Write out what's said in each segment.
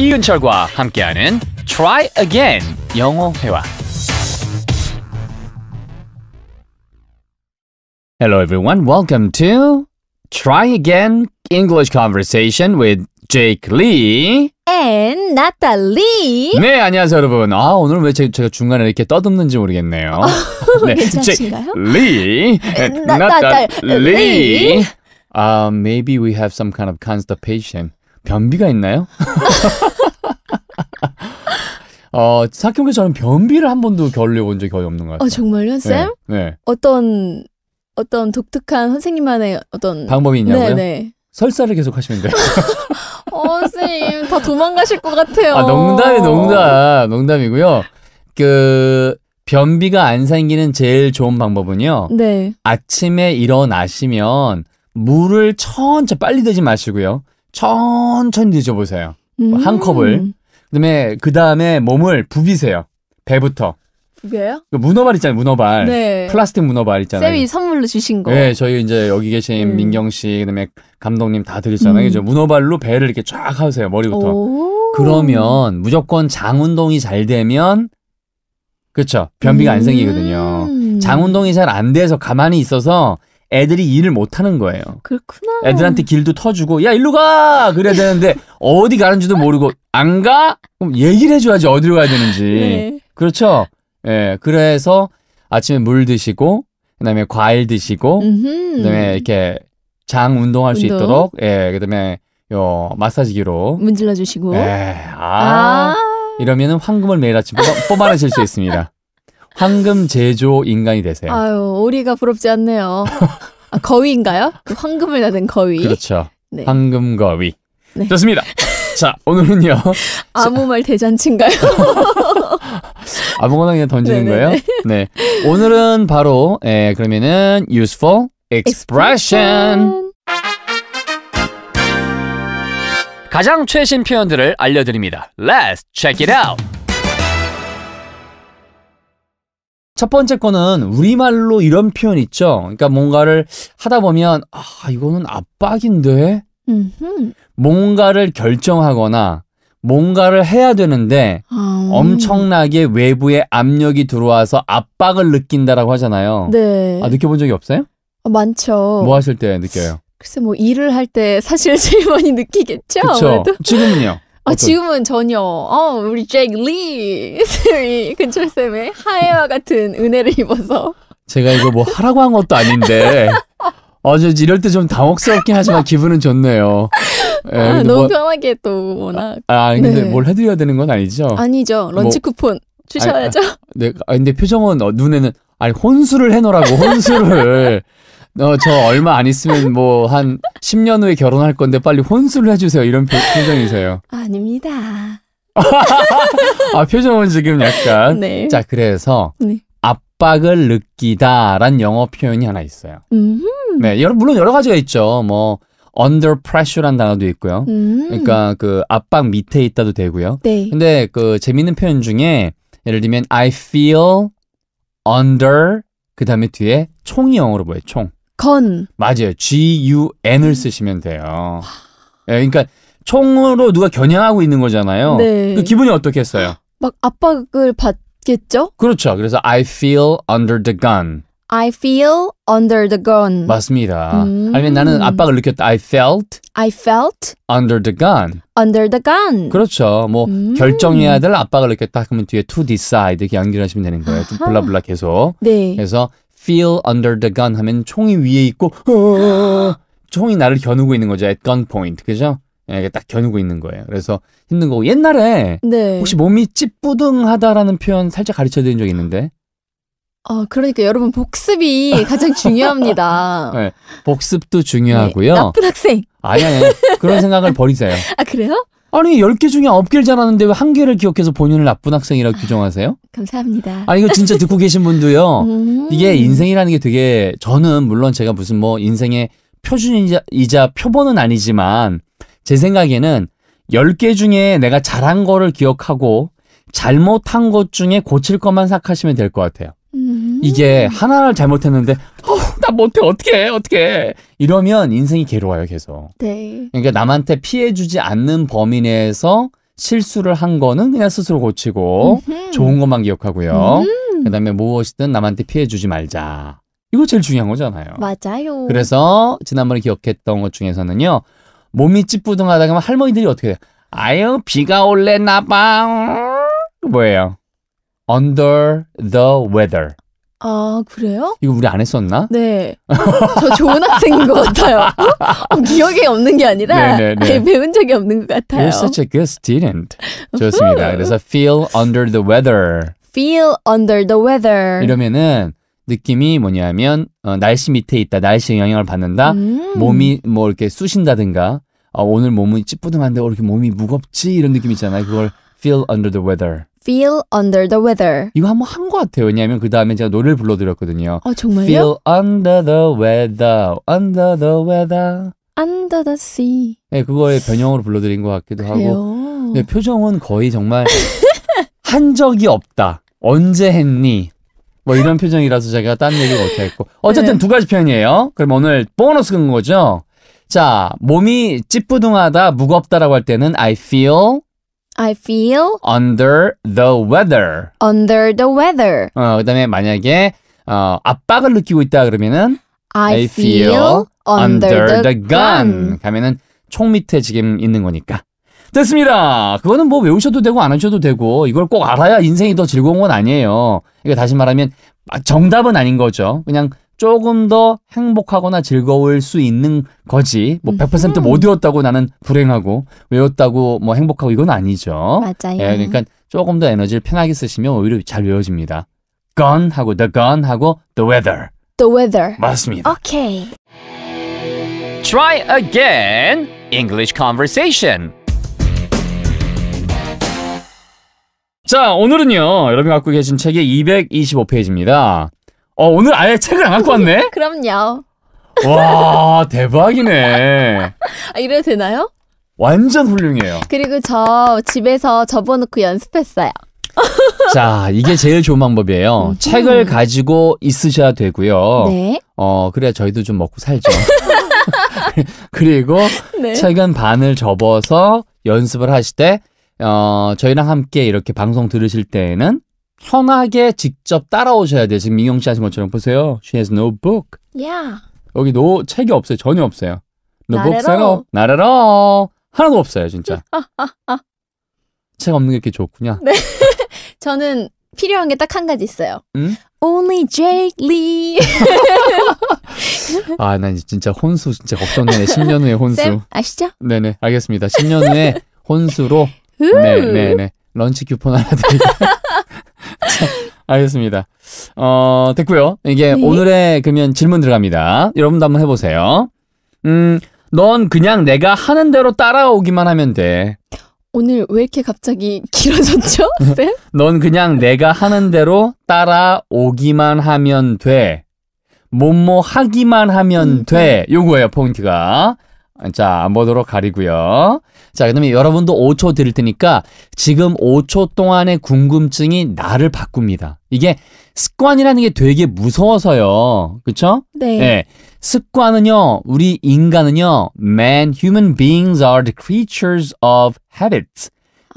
이은철과 함께하는 Try Again 영어 회화. Hello everyone, welcome to Try Again English Conversation with Jake Lee and Natalie. 네, 안녕하세요 여러분. 아, 오늘 왜 제가 중간에 이렇게 떠듬는지 모르겠네요. 네, 괜찮으신가요? Jake Lee, Natalie. Maybe we have some kind of constipation. 변비가 있나요? 생각해보니까 저는 변비를 한 번도 겨울려본 적이 거의 없는 것 같아요. 정말요, 쌤? 네. 어떤 독특한 선생님만의 어떤 방법이 있냐고요? 네네. 설사를 계속 하시면 돼요. 선생님 다 도망가실 것 같아요. 농담이고요. 변비가 안 생기는 제일 좋은 방법은요. 네. 아침에 일어나시면 물을 빨리 드지 마시고요. 천천히 드셔보세요. 한 컵을. 그다음에 몸을 부비세요. 배부터. 부벼요? 문어발 있잖아요. 문어발. 네. 플라스틱 문어발 있잖아요. 쌤이 선물로 주신 거. 네. 저희 이제 여기 계신 민경 씨, 그다음에 감독님 다 드리잖아요. 그죠? 문어발로 배를 이렇게 쫙 하세요. 머리부터. 오. 그러면 무조건 장 운동이 잘 되면 그렇죠. 변비가 안 생기거든요. 장 운동이 잘 안 돼서 가만히 있어서 애들이 일을 못하는 거예요. 그렇구나. 애들한테 길도 터주고 야 일로 가! 그래야 되는데 어디 가는지도 모르고 안 가? 그럼 얘기를 해줘야지 어디로 가야 되는지. 네. 그렇죠? 예, 그래서 아침에 물 드시고 그다음에 과일 드시고 그다음에 이렇게 장 운동할 수 있도록 그다음에 요 마사지기로 문질러 주시고 이러면은 황금을 매일 아침 뽑아내실 수 있습니다. 황금 제조 인간이 되세요. 아유, 오리가 부럽지 않네요. 아, 거위인가요? 황금을 나는 거위. 그렇죠. 네. 황금 거위. 네. 좋습니다. 자, 오늘은요. 아무 말 대잔치인가요? 아무거나 그냥 던지는 거예요? 네. 오늘은 바로 그러면은 useful expression. 가장 최신 표현들을 알려드립니다. Let's check it out. 첫 번째 거는 우리말로 이런 표현 있죠. 그러니까 뭔가를 하다 보면 이거는 압박인데? 뭔가를 결정하거나 뭔가를 해야 되는데 엄청나게 외부의 압력이 들어와서 압박을 느낀다라고 하잖아요. 네. 느껴본 적이 없어요? 많죠. 뭐 하실 때 느껴요? 글쎄 일을 할 때 사실 제일 많이 느끼겠죠. 그렇죠. 지금은요? 지금은 전혀 우리 Jake Lee 쌤이 근철쌤의 하애와 같은 은혜를 입어서 제가 이거 뭐 하라고 한 것도 아닌데 이럴 때 좀 당혹스럽긴 하지만 기분은 좋네요. 너무 편하게 또 워낙 근데 뭘 해드려야 되는 건 아니죠? 아니죠. 런치 쿠폰 주셔야죠. 근데 표정은 눈에는 혼수를 해놓으라고 혼수를 저 얼마 안 있으면 한 10년 후에 결혼할 건데 빨리 혼수를 해주세요. 이런 표정이세요. 아닙니다. 표정은 지금 약간. 네. 자, 그래서 압박을 느끼다란 영어 표현이 하나 있어요. 네, 물론 여러 가지가 있죠. under pressure란 단어도 있고요. 그러니까 압박 밑에 있다도 되고요. 네. 근데 재밌는 표현 중에 예를 들면 I feel under 그 다음에 뒤에 총이 영어로 뭐예요? 총. 건. 맞아요. G-U-N을 쓰시면 돼요. 그러니까 총으로 누가 겨냥하고 있는 거잖아요. 네. 기분이 어떻겠어요? 막 압박을 받겠죠? 그렇죠. 그래서 I feel under the gun. I feel under the gun. 맞습니다. 아니면 나는 압박을 느꼈다. I felt under the gun. Under the gun. 그렇죠. 결정해야 될 압박을 느꼈다. 그러면 뒤에 to decide 이렇게 연결하시면 되는 거예요. 블라블라 계속. 네. 그래서 feel under the gun 하면 총이 위에 있고 총이 나를 겨누고 있는 거죠. at gunpoint. 그죠? 이게 딱 겨누고 있는 거예요. 그래서 힘든 거고 옛날에 혹시 몸이 찌뿌둥하다라는 표현 살짝 가르쳐드린 적이 있는데 그러니까 여러분 복습이 가장 중요합니다. 네, 복습도 중요하고요. 네, 나쁜 학생. 아니. 그런 생각을 버리세요. 아, 그래요? 아니 10개 중에 9개를 잘하는데 왜 1개를 기억해서 본인을 나쁜 학생이라고 규정하세요? 감사합니다. 이거 진짜 듣고 계신 분도요. 이게 인생이라는 게 되게 저는 물론 제가 무슨 인생의 표준이자 표본은 아니지만 제 생각에는 10개 중에 내가 잘한 거를 기억하고 잘못한 것 중에 고칠 것만 생각하시면 될 것 같아요. 이게 하나를 잘못했는데 나 못해 어떡해 이러면 인생이 괴로워요 계속. 네. 그러니까 남한테 피해주지 않는 범위 내에서 실수를 한 거는 그냥 스스로 고치고 좋은 것만 기억하고요. 그다음에 무엇이든 남한테 피해 주지 말자. 이거 제일 중요한 거잖아요. 맞아요. 그래서 지난번에 기억했던 것 중에서는요. 몸이 찌뿌둥하다 그러면 할머니들이 어떻게 돼요? 아유 비가 올랬나 봐. 뭐예요? Under the weather. 아 그래요? 이거 우리 안 했었나? 네. 저 좋은 학생인 것 같아요. 기억이 없는 게 아니라 아예 배운 적이 없는 것 같아요. You're such a good student. 좋습니다. 그래서 feel under the weather. Feel under the weather. 이러면은 느낌이 뭐냐면 날씨 밑에 있다. 날씨에 영향을 받는다. 몸이 뭐 이렇게 쑤신다든가 오늘 몸이 찌뿌둥한데 이렇게 몸이 무겁지 이런 느낌 있잖아요. 그걸 feel under the weather. Feel under the weather. 이거 한번 한 것 같아요. 왜냐하면 그 다음에 제가 노래를 불러드렸거든요. 어, 정말요? Feel under the weather, under the weather, under the sea. 네, 그거의 변형으로 불러드린 것 같기도 그래요? 하고. 네, 표정은 거의 정말 한 적이 없다. 언제 했니? 뭐 이런 표정이라서 제가 딴 얘기를 못했고. 어쨌든 네. 두 가지 표현이에요. 그럼 오늘 보너스 근 거죠? 자, 몸이 찌뿌둥하다, 무겁다라고 할 때는 I feel under the weather. Under the weather. 그다음에 만약에 압박을 느끼고 있다 그러면은 I feel under the gun. 가면은 총 밑에 지금 있는 거니까. 됐습니다. 그거는 뭐 외우셔도 되고 안 하셔도 되고 이걸 꼭 알아야 인생이 더 즐거운 건 아니에요. 그러니까 다시 말하면 정답은 아닌 거죠. 그냥 조금 더 행복하거나 즐거울 수 있는 거지. 뭐 100% 못 외웠다고 나는 불행하고 외웠다고 뭐 행복하고 이건 아니죠. 맞아요. 예, 그러니까 조금 더 에너지를 편하게 쓰시면 오히려 잘 외워집니다. Gun하고 the gun하고 the weather. The weather. 맞습니다. 오케이. Try again. English conversation. 자, 오늘은요. 여러분이 갖고 계신 책이 225페이지입니다. 오늘 아예 책을 안 갖고 왔네? 그럼요. 와, 대박이네. 이래도 되나요? 완전 훌륭해요. 그리고 저 집에서 접어놓고 연습했어요. 자, 이게 제일 좋은 방법이에요. 책을 가지고 있으셔야 되고요. 네. 그래야 저희도 좀 먹고 살죠. 그리고 네. 책은 반을 접어서 연습을 하실 때 저희랑 함께 이렇게 방송 들으실 때에는 편하게 직접 따라오셔야 돼요. 지금 민경 씨 하신 것처럼 보세요. She has no book. Yeah. 여기 책이 없어요. 전혀 없어요. No book at all. Not at all. 하나도 없어요, 진짜. 책 없는 게 이렇게 좋군요. 네. 저는 필요한 게 딱 한 가지 있어요. 응? Only Jake Lee. 아, 난 진짜 혼수 진짜 걱정되네. 10년 후에 혼수. 쌤, 아시죠? 네네, 알겠습니다. 10년 후에 혼수로 네네네. 런치 쿠폰 하나 드릴게요. 알겠습니다. 됐고요. 이게 네. 오늘의 그러면 질문 들어갑니다. 여러분도 한번 해보세요. 넌 그냥 내가 하는 대로 따라오기만 하면 돼. 오늘 왜 이렇게 갑자기 길어졌죠, 쌤? 넌 그냥 내가 하는 대로 따라오기만 하면 돼. 뭐뭐 하기만 하면 돼. 요거예요, 포인트가. 자, 안 보도록 가리고요. 자, 그다음에 여러분도 5초 드릴 테니까 지금 5초 동안의 궁금증이 나를 바꿉니다. 이게 습관이라는 게 되게 무서워서요. 그렇죠? 네. 네. 습관은요. 우리 인간은요. human beings are the creatures of habits.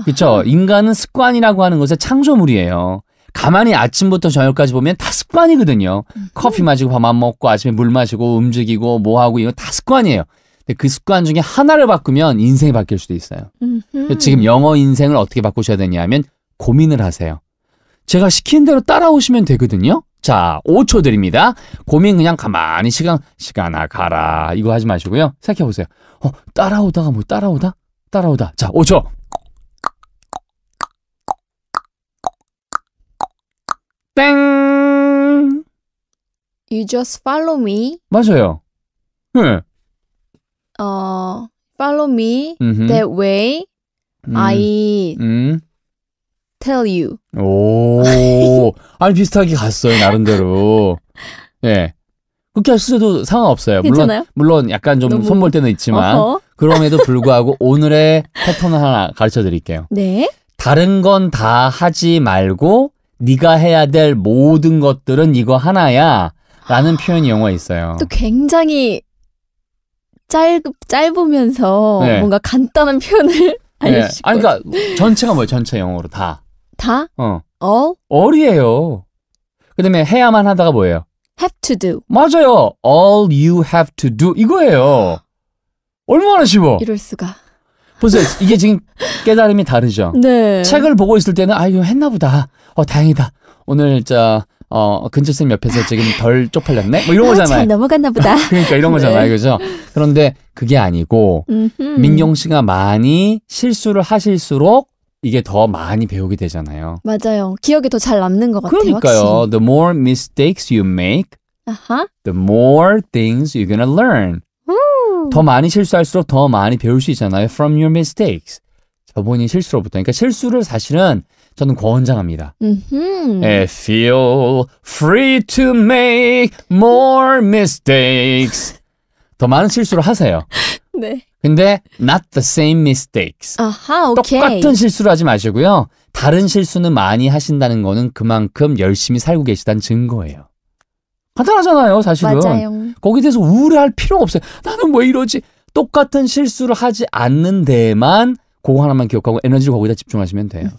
그렇죠? 인간은 습관이라고 하는 것의 창조물이에요. 가만히 아침부터 저녁까지 보면 다 습관이거든요. 커피 마시고 밥 안 먹고 아침에 물 마시고 움직이고 뭐 하고 이거 다 습관이에요. 근데 그 습관 중에 하나를 바꾸면 인생이 바뀔 수도 있어요. 지금 영어 인생을 어떻게 바꾸셔야 되냐면 고민을 하세요. 제가 시키는 대로 따라오시면 되거든요. 자, 5초 드립니다. 고민 그냥 가만히 시간아 가라 이거 하지 마시고요. 생각해보세요. 따라오다가 뭐 따라오다. 자, 5초. 땡. You just follow me. 맞아요. 네. Follow me that way. I tell you. 오, 아니 비슷하게 갔어요 나름대로. 네, 그렇게 하셔도 상관없어요. 괜찮아요? 물론 약간 좀 너무... 손볼 때는 있지만 그럼에도 불구하고 오늘의 패턴을 하나 가르쳐 드릴게요. 네. 다른 건 다 하지 말고 네가 해야 될 모든 것들은 이거 하나야라는 표현이 영어에 있어요. 또 굉장히 짧으면서 네. 뭔가 간단한 표현을 알려주실 네. 아니, 그러니까 전체가 뭐예요? 전체 영어로 다. 다? 어. all? all이에요. 그다음에 해야만 하다가 뭐예요? have to do. 맞아요. all you have to do 이거예요. 얼마나 쉬워. 이럴 수가. 보세요. 이게 지금 깨달음이 다르죠. 네. 책을 보고 있을 때는 아 이거 했나 보다. 다행이다. 오늘 자 근처쌤 옆에서 지금 덜 쪽팔렸네? 뭐 이런 거잖아요. 잘 넘어갔나 보다. 그러니까 이런 거잖아요. 네. 그죠? 그런데 그게 아니고 민경 씨가 많이 실수를 하실수록 이게 더 많이 배우게 되잖아요. 맞아요. 기억이 더 잘 남는 것 같아요. 그러니까요. 확실히. The more mistakes you make, the more things you're gonna learn. 더 많이 실수할수록 더 많이 배울 수 있잖아요. From your mistakes. 저번이 실수로부터. 그러니까 실수를 사실은 저는 권장합니다. Feel free to make more mistakes. 더 많은 실수를 하세요. 네. 근데 not the same mistakes. 아하, 오케이. 똑같은 실수를 하지 마시고요. 다른 실수는 많이 하신다는 거는 그만큼 열심히 살고 계시다는 증거예요. 간단하잖아요, 사실은. 맞아요. 거기에 대해서 우울해할 필요가 없어요. 나는 왜 이러지? 똑같은 실수를 하지 않는 데만 그거 하나만 기억하고 에너지를 거기다 집중하시면 돼요.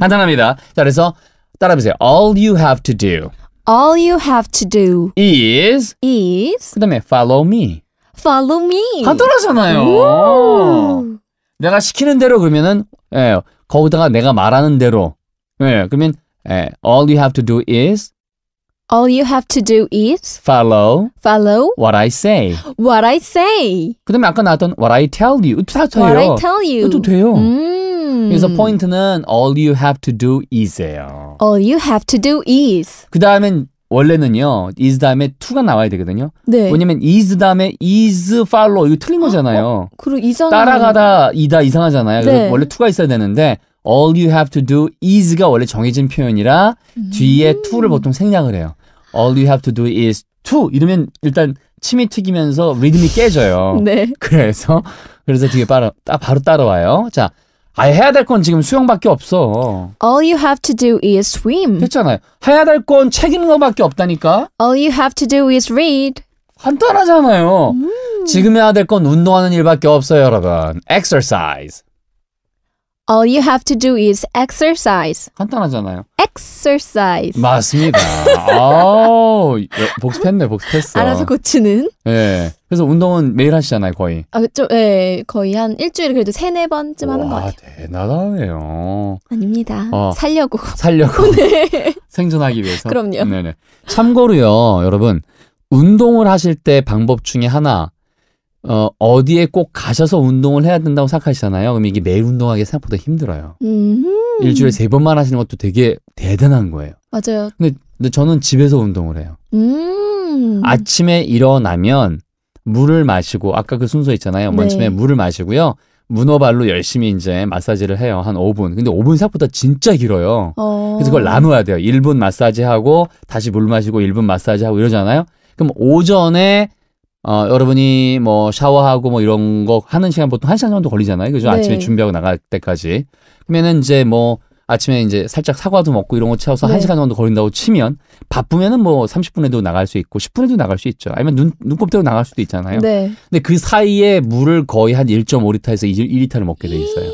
간단합니다. 자, 그래서 따라해보세요. All you have to do. All you have to do. Is. 그 다음에 follow me. Follow me. 간단하잖아요. 오. 내가 시키는 대로 그러면은 거기다가 내가 말하는 대로 그러면 all you have to do is follow what I say. 그다음에 아까 나왔던 what I tell you. 다 돼요. 이것도 돼요. 그래서 포인트는 all you have to do is예요. 그다음엔 원래는요. is 다음에 to가 나와야 되거든요. 네. 왜냐면 is 다음에 is follow 이거 틀린 거잖아요. 그리고 이상한 따라가다 이다 이상하잖아요. 네. 그래서 원래 to가 있어야 되는데 all you have to do is가 원래 정해진 표현이라 뒤에 to를 보통 생략을 해요. all you have to do is to 이러면 일단 침이 튀기면서 리듬이 깨져요. 네. 그래서 뒤에 바로 따라와요. 자, 아예 해야 될 건 지금 수영밖에 없어. All you have to do is swim. 됐잖아요. 해야 될 건 책 읽는 거밖에 없다니까. All you have to do is read. 간단하잖아요. 지금 해야 될 건 운동하는 일밖에 없어요, 여러분. Exercise. All you have to do is exercise. 간단하잖아요. Exercise. 맞습니다. 아우, 복습했어. 알아서 고치는. 예. 그래서 운동은 매일 하시잖아요, 거의. 아, 좀, 예. 거의 한 일주일에 그래도 3-4번쯤 하는 것 같아요. 대단하네요. 아닙니다. 살려고. 네. 생존하기 위해서. 그럼요. 네네. 참고로요, 여러분. 운동을 하실 때 방법 중에 하나. 어디에 꼭 가셔서 운동을 해야 된다고 생각하시잖아요. 그럼 이게 매일 운동하기 생각보다 힘들어요. 일주일에 3번만 하시는 것도 되게 대단한 거예요. 맞아요. 근데 저는 집에서 운동을 해요. 아침에 일어나면 물을 마시고 아까 그 순서 있잖아요. 네. 아침에 물을 마시고요. 문어발로 열심히 이제 마사지를 해요. 한 5분. 근데 5분 생각보다 진짜 길어요. 그래서 그걸 나눠야 돼요. 1분 마사지하고 다시 물 마시고 1분 마사지하고 이러잖아요. 그럼 오전에 여러분이 뭐 샤워하고 뭐 이런 거 하는 시간 보통 1시간 정도 걸리잖아요. 그죠? 네. 아침에 준비하고 나갈 때까지. 그러면은 이제 뭐 아침에 이제 살짝 사과도 먹고 이런 거 채워서 네. 1시간 정도 걸린다고 치면 바쁘면은 뭐 30분에도 나갈 수 있고 10분에도 나갈 수 있죠. 아니면 눈곱대로 나갈 수도 있잖아요. 네. 근데 그 사이에 물을 거의 한 1.5리터에서 2리터를 먹게 돼 있어요.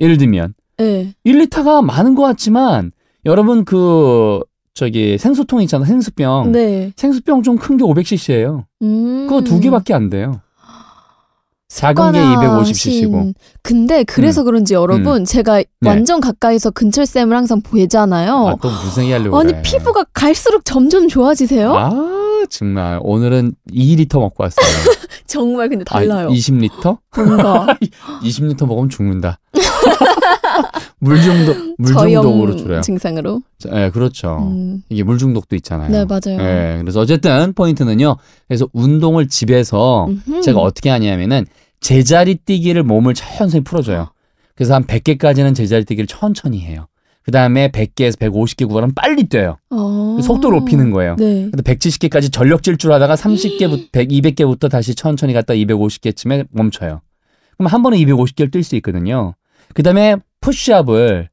예를 들면 네. 1리터가 많은 것 같지만 여러분 저기 생수통 있잖아. 생수병. 네. 생수병 좀 큰 게 500cc예요. 그거 2개밖에 안 돼요. 작은 게 250cc고. 근데 그래서 그런지 여러분 제가 완전 가까이서 근철쌤을 항상 보잖아요. 아, 또 무슨 얘기하려고 아니 그래. 피부가 갈수록 점점 좋아지세요. 아 정말 오늘은 2리터 먹고 왔어요. 정말 근데 달라요. 아, 20리터? 뭔가 20리터 먹으면 죽는다. 물 중독으로 줄여요. 증상으로. 네, 그렇죠. 이게 물 중독도 있잖아요. 네, 맞아요. 네, 그래서 어쨌든 포인트는요. 그래서 운동을 집에서 제가 어떻게 하냐면은 제자리 뛰기를 몸을 천천히 풀어줘요. 그래서 한 100개까지는 제자리 뛰기를 천천히 해요. 그 다음에 100개에서 150개 구간은 빨리 뛰어요. 속도를 높이는 거예요. 네. 170개까지 전력 질주를 하다가 200개부터 다시 천천히 갔다 250개쯤에 멈춰요. 그럼 한 번에 250개를 뛸 수 있거든요. 그 다음에 푸시업을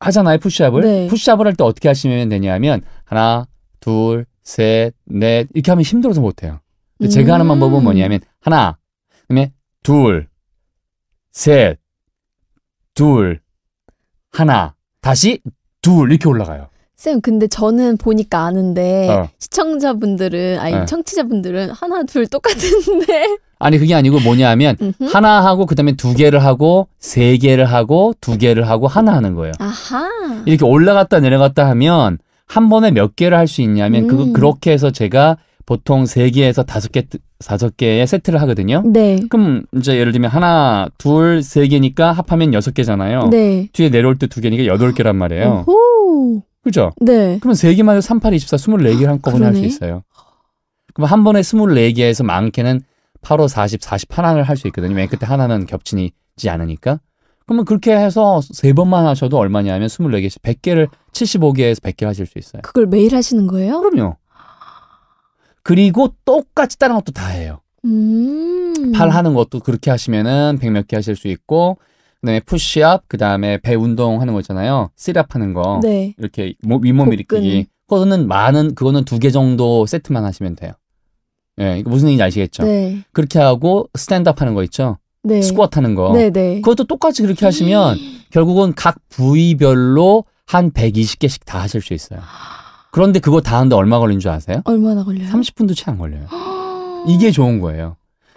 하잖아요. 네. 푸시업을 할 때 어떻게 하시면 되냐면 하나, 둘, 셋, 넷 이렇게 하면 힘들어서 못해요. 근데 제가 하는 방법은 뭐냐면 하나, 그다음에 둘, 셋, 둘, 하나, 다시 둘 이렇게 올라가요. 쌤, 근데 저는 보니까 아는데 시청자분들은, 아니 청취자분들은 하나, 둘 똑같은데. 아니 그게 아니고 뭐냐면 하나 하고 그 다음에 두 개를 하고 세 개를 하고 두 개를 하고 하나 하는 거예요. 아하. 이렇게 올라갔다 내려갔다 하면 한 번에 몇 개를 할 수 있냐면 그렇게 해서 제가 보통 3개에서 5개의 세트를 하거든요. 네. 그럼 이제 예를 들면 하나, 둘, 3개니까 합하면 6개잖아요. 네. 뒤에 내려올 때 2개니까 8개란 말이에요. 오호. 그죠? 네. 그럼 3개만 해도 3, 8, 24, 24개를 한꺼번에 할 수 있어요. 그럼 한 번에 24개에서 많게는 8, 5, 40, 48항을 할 수 있거든요. 맨 끝에 하나는 겹치지 않으니까. 그러면 그렇게 해서 3번만 하셔도 얼마냐 하면 24개씩 100개를 75개에서 100개 하실 수 있어요. 그걸 매일 하시는 거예요? 그럼요. 그리고 똑같이 다른 것도 다 해요. 팔 하는 것도 그렇게 하시면은 100몇 개 하실 수 있고, 그 다음에 푸시업, 그 다음에 배 운동하는 거 있잖아요. 시랍 하는 거. 네. 이렇게 윗몸 일으키기. 그거는 2개 정도 세트만 하시면 돼요. 예, 무슨 얘기인지 아시겠죠? 네. 그렇게 하고, 스탠드업 하는 거 있죠? 네. 스쿼트 하는 거. 네네. 그것도 똑같이 그렇게 하시면 결국은 각 부위별로 한 120개씩 다 하실 수 있어요. 그런데 그거 다 하는데 얼마 걸린 줄 아세요? 얼마나 걸려요? 30분도 채 안 걸려요. 이게 좋은 거예요.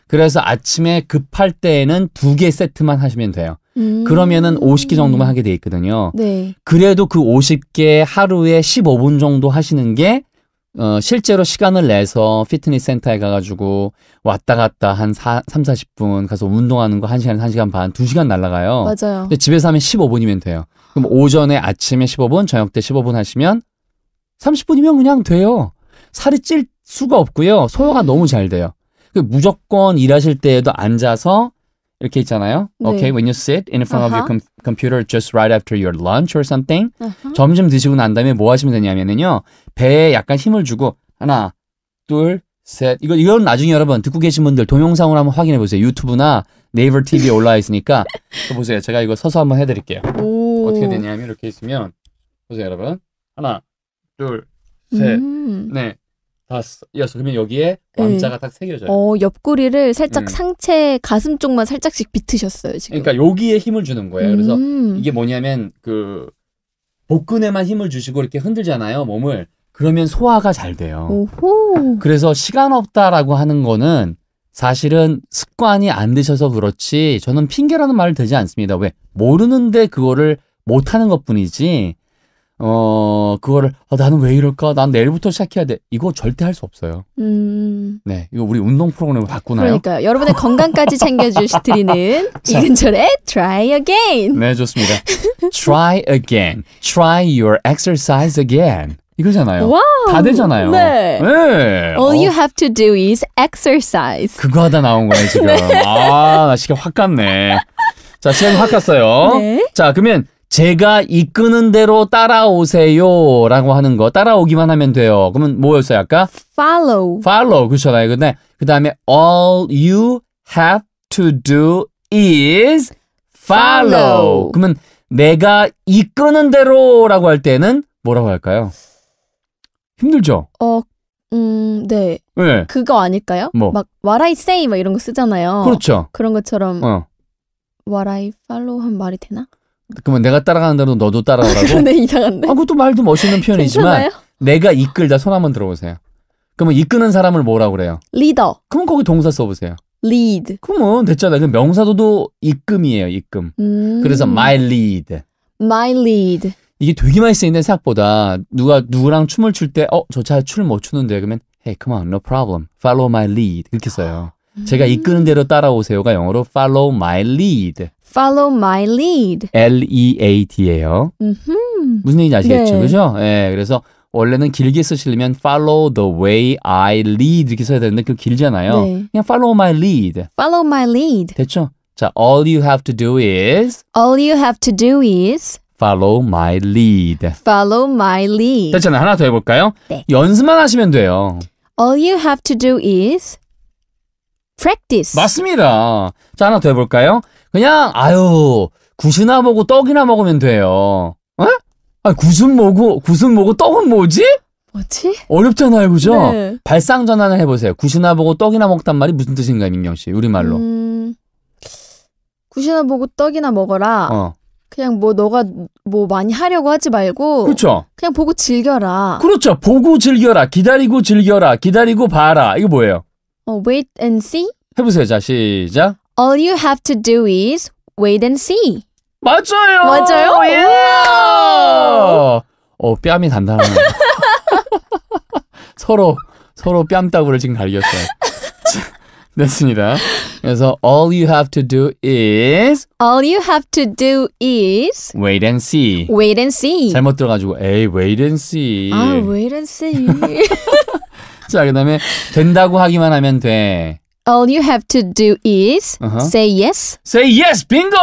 그래서 아침에 급할 때에는 2개 세트만 하시면 돼요. 그러면은 50개 정도만 하게 돼 있거든요. 네. 그래도 그 50개 하루에 15분 정도 하시는 게 실제로 시간을 내서 피트니스 센터에 가가지고 왔다 갔다 한 3, 40분 가서 운동하는 거 1시간, 1시간 반, 2시간 날아가요. 맞아요. 근데 집에서 하면 15분이면 돼요. 그럼 오전에 아침에 15분, 저녁 때 15분 하시면 30분이면 그냥 돼요. 살이 찔 수가 없고요. 소화가 너무 잘 돼요. 무조건 일하실 때에도 앉아서 이렇게 있잖아요. 네. Okay, when you sit in front of your computer just right after your lunch or something. 점심 드시고 난 다음에 뭐 하시면 되냐면요. 배에 약간 힘을 주고 하나, 둘, 셋. 이건 나중에 여러분 듣고 계신 분들 동영상으로 한번 확인해 보세요. 유튜브나 네이버 TV에 올라와 있으니까 보세요. 제가 이거 서서 한번 해드릴게요. 오. 어떻게 되냐면 이렇게 있으면 보세요, 여러분. 하나. 둘, 셋, 넷, 다섯, 여섯. 그러면 여기에 왕자가 딱 새겨져요. 옆구리를 살짝 상체, 가슴 쪽만 살짝씩 비트셨어요, 지금. 그러니까 여기에 힘을 주는 거예요. 그래서 이게 뭐냐면 그 복근에만 힘을 주시고 이렇게 흔들잖아요, 몸을. 그러면 소화가 잘 돼요. 오호. 그래서 시간 없다라고 하는 거는 사실은 습관이 안 되셔서 그렇지 저는 핑계라는 말을 대지 않습니다. 왜? 모르는데 그거를 못하는 것뿐이지 그거를 나는 왜 이럴까? 난 내일부터 시작해야 돼. 이거 절대 할 수 없어요. 네, 이거 우리 운동 프로그램을 바꾸나요? 그러니까 여러분의 건강까지 챙겨주시드리는 이근철의 Try Again. 네, 좋습니다. Try Again. Try your exercise again. 이거잖아요. 와우. 다 되잖아요. 네. 네. All you have to do is exercise. 그거 하다 나온 거예요, 지금. 네. 아, 나 시간 확 갔네. 자, 시간 확 갔어요. 네. 자, 그러면 제가 이끄는 대로 따라오세요 라고 하는 거 따라오기만 하면 돼요. 그러면 뭐였어요 아까? Follow 그렇잖아요. 근데 그 다음에 all you have to do is follow. 그러면 내가 이끄는 대로 라고 할 때는 뭐라고 할까요? 힘들죠? 네. 네. 그거 아닐까요? 뭐? 막 what I say 막 이런 거 쓰잖아요. 그렇죠. 그런 것처럼 what I follow 하면 말이 되나? 그러면 내가 따라가는 대로 너도 따라오라고? 네, 이상한데. 그것도 말도 멋있는 표현이지만 괜찮아요? 내가 이끌다 손 한번 들어보세요. 그러면 이끄는 사람을 뭐라고 그래요? 리더. 그럼 거기 동사 써보세요. lead. 그러면 됐잖아요. 명사도도 이끔이에요. 이끔. 그래서 my lead. 이게 되게 많이 쓰이는데 생각보다 누구랑 춤을 출 때 저 잘 춤을 못 추는데 그러면 hey, come on, no problem. follow my lead. 이렇게 써요. 제가 이끄는 대로 따라오세요가 영어로 follow my lead. L-E-A-D예요. 무슨 얘기인지 아시겠죠? 네. 그죠? 네, 그래서 원래는 길게 쓰시려면 follow the way I lead 이렇게 써야 되는데 그거 길잖아요. 네. 그냥 follow my lead. 됐죠? 자, all you have to do is follow my lead. 됐잖아요. 하나 더 해볼까요? 네. 연습만 하시면 돼요. All you have to do is practice. 맞습니다. 자, 하나 더 해볼까요? 그냥 굿이나 보고 떡이나 먹으면 돼요. 에? 굿은 뭐고 떡은 뭐지? 뭐지? 어렵잖아요, 그죠? 네. 발상 전환을 해보세요. 굿이나 보고 떡이나 먹단 말이 무슨 뜻인가요, 민경 씨? 우리말로. 굿이나 보고 떡이나 먹어라. 그냥 뭐 너가 뭐 많이 하려고 하지 말고 그렇죠. 그냥 보고 즐겨라. 그렇죠. 보고 즐겨라. 기다리고 즐겨라. 기다리고 봐라. 이거 뭐예요? Wait and see. 해보세요. 자, 시작. All you have to do is wait and see. 맞아요. 맞아요? Yeah. 뺨이 단단하네. 서로 뺨따구를 지금 달렸어요. 됐습니다. 그래서 all you have to do is wait and see. wait and see. 잘못 들어가지고 wait and see. 아, wait and see. 자, 그다음에 된다고 하기만 하면 돼. All you have to do is say yes. Say yes. 빙고.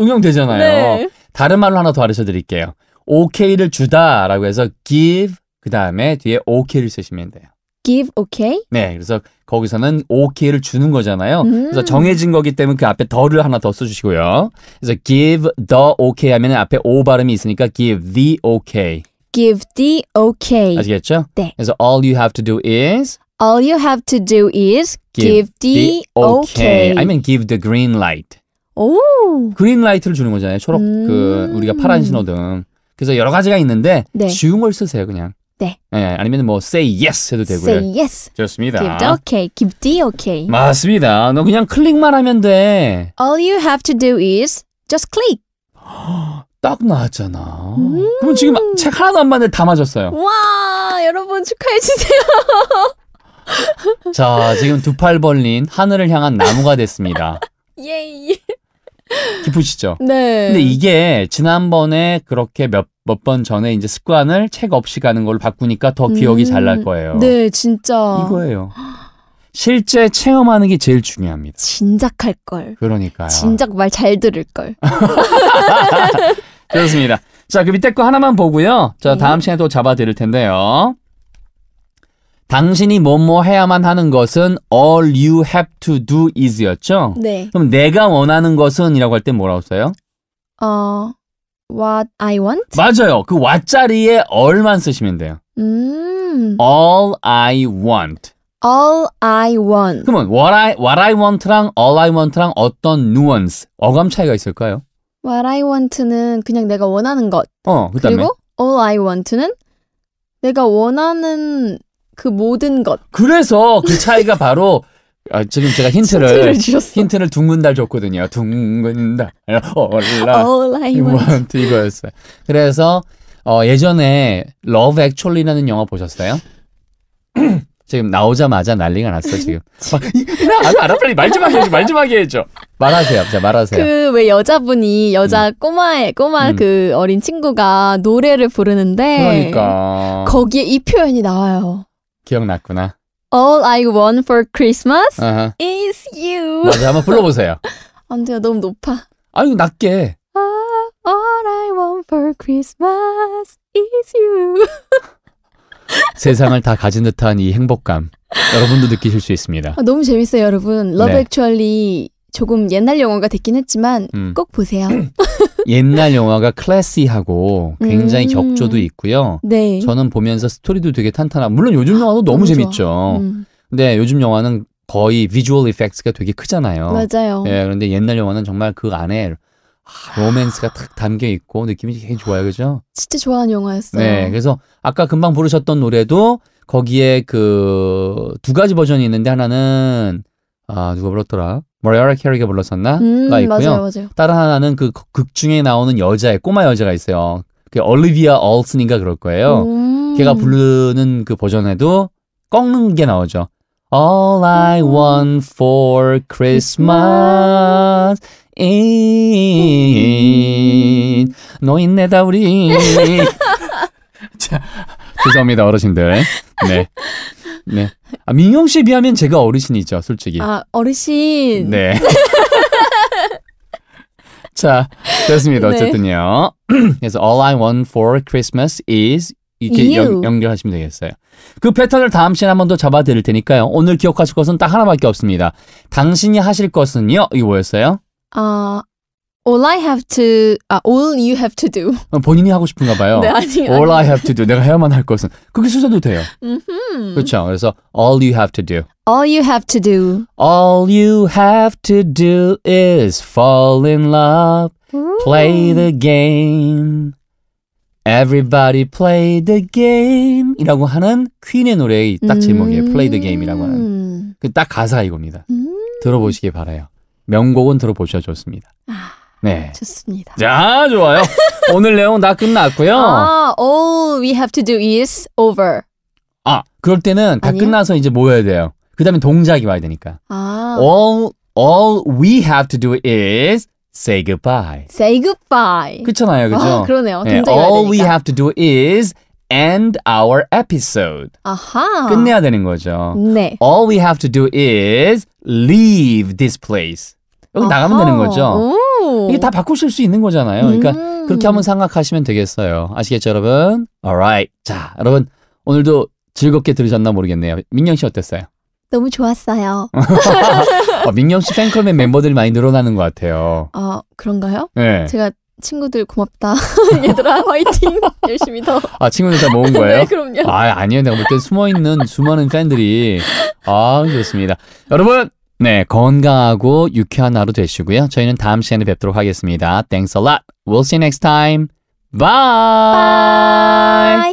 응용되잖아요. 네. 다른 말로 하나 더 가르쳐 드릴게요. OK를 주다라고 해서 give 그다음에 뒤에 OK를 쓰시면 돼요. give okay? 네, 그래서 거기서는 OK를 주는 거잖아요. 그래서 정해진 거기 때문에 그 앞에 더를 하나 더 써주시고요. 그래서 give the okay 하면 앞에 O 발음이 있으니까 give the okay. give the okay. 아시겠죠? 네. 그래서 all you have to do is give the okay. 아니면 give the green light. 오. green light를 주는 거잖아요. 초록 그 우리가 파란 신호등. 그래서 여러 가지가 있는데 네. 쉬운 걸 쓰세요, 그냥. 네. 네. 아니면 뭐 say yes 해도 되고요. say yes. 좋습니다. give the okay. give the okay. 맞습니다. 너 그냥 클릭만 하면 돼. all you have to do is just click. 딱 나왔잖아. 그럼 지금 책 하나도 안 봤는데 다 맞았어요. 와, 여러분 축하해 주세요. 자, 지금 두 팔 벌린 하늘을 향한 나무가 됐습니다. 예이. 기쁘시죠? 네. 근데 이게 지난번에 그렇게 몇 번 전에 이제 습관을 책 없이 가는 걸로 바꾸니까 더 기억이 잘 날 거예요. 네, 진짜. 이거예요. 실제 체험하는 게 제일 중요합니다. 진작 할 걸. 그러니까요. 진작 말 잘 들을 걸. 그렇습니다. 자, 그 밑에 거 하나만 보고요. 자, 네. 다음 시간에 또 잡아드릴 텐데요. 당신이 뭐뭐 해야만 하는 것은 all you have to do is였죠? 네. 그럼 내가 원하는 것은 이라고 할 때 뭐라고 써요? what I want? 맞아요. 그 what 자리에 all만 쓰시면 돼요. all I want. 그러면 what I want랑 all I want랑 어떤 nuance, 어감 차이가 있을까요? what I want는 그냥 내가 원하는 것. 그다음에 그리고 all I want는 내가 원하는 그 모든 것. 그래서 그 차이가 바로 지금 제가 힌트를 둥근 달 줬거든요. 둥근 달 all I want 이거였어요. 그래서 예전에 Love Actually라는 영화 보셨어요? 지금 나오자마자 난리가 났어 지금. 알아 빨리 말 좀 하게 해줘. 말하세요. 자, 말하세요. 그 왜 여자분이 꼬마 그 어린 친구가 노래를 부르는데 그러니까 거기에 이 표현이 나와요. 기억났구나. All I want for Christmas is you. 맞아, 한번 불러보세요. 안 돼요, 너무 높아. 아니, 낮게. All I want for Christmas is you. 세상을 다 가진 듯한 이 행복감. 여러분도 느끼실 수 있습니다. 너무 재밌어요, 여러분. Love Actually 조금 옛날 영화가 됐긴 했지만 꼭 보세요. 옛날 영화가 클래시하고 굉장히 격조도 있고요. 네. 저는 보면서 스토리도 되게 탄탄하고 물론 요즘 영화도 너무 재밌죠. 근데 요즘 영화는 거의 비주얼 이펙트가 되게 크잖아요. 맞아요. 예, 그런데 옛날 영화는 정말 그 안에 로맨스가 탁 담겨 있고 느낌이 되게 좋아요. 그죠? 진짜 좋아하는 영화였어요. 네. 그래서 아까 금방 부르셨던 노래도 거기에 그 두 가지 버전이 있는데 하나는 누가 불렀더라? 머리아라 캐리가 불렀었나? 가 있고요. 맞아요. 다른 하나는 그 극 중에 나오는 꼬마 여자가 있어요. 그 올리비아 올슨인가 그럴 거예요. 걔가 부르는 그 버전에도 꺾는 게 나오죠. All I want for Christmas is 너인 내다 우리. 자, 죄송합니다 어르신들. 네. 네. 아, 민영 씨에 비하면 제가 어르신이죠, 솔직히. 아, 어르신. 네. 자, 됐습니다. 어쨌든요. 그래서 All I want for Christmas is 이렇게 연결하시면 되겠어요. 그 패턴을 다음 시간에 한 번 더 잡아드릴 테니까요. 오늘 기억하실 것은 딱 하나밖에 없습니다. 당신이 하실 것은요. 이게 뭐였어요? All you have to do. 본인이 하고 싶은가 봐요. 네, 아니, all I have to do. 내가 해야만 할 것은. 그렇게 쓰셔도 돼요. 그렇죠. 그래서 all you have to do. All you have to do. All you have to do is fall in love. Play the game. Everybody play the game. 이라고 하는 퀸의 노래의 딱 제목이에요. Play the game 이라고 하는. 그 딱 가사 이겁니다. 들어보시기 바라요. 명곡은 들어보셔야 좋습니다. 네. 좋습니다. 자, 좋아요. 오늘 내용 다 끝났고요. 아, all we have to do is over. 아, 그럴 때는 다 아니요? 끝나서 이제 뭐 해야 돼요? 그 다음에 동작이 와야 되니까. 아. All we have to do is say goodbye. Say goodbye. 그렇잖아요, 그죠? 아, 그러네요. 네, all we have to do is end our episode. 아하. 끝내야 되는 거죠. 네. All we have to do is leave this place. 여기 나가면 되는 거죠. 이게 다 바꾸실 수 있는 거잖아요. 그러니까 그렇게 한번 생각하시면 되겠어요. 아시겠죠, 여러분? Alright. 자, 여러분 오늘도 즐겁게 들으셨나 모르겠네요. 민영 씨 어땠어요? 너무 좋았어요. 민영 씨 팬클럽 멤버들이 많이 늘어나는 것 같아요. 아, 그런가요? 네. 제가 친구들 고맙다. 얘들아 화이팅. 열심히 더. 아, 친구들 다 모은 거예요? 네, 그럼요. 아, 아니에요. 내가 볼 때 숨어있는 수많은 팬들이. 아, 좋습니다. 여러분. 네, 건강하고 유쾌한 하루 되시고요. 저희는 다음 시간에 뵙도록 하겠습니다. Thanks a lot. We'll see you next time. Bye. Bye.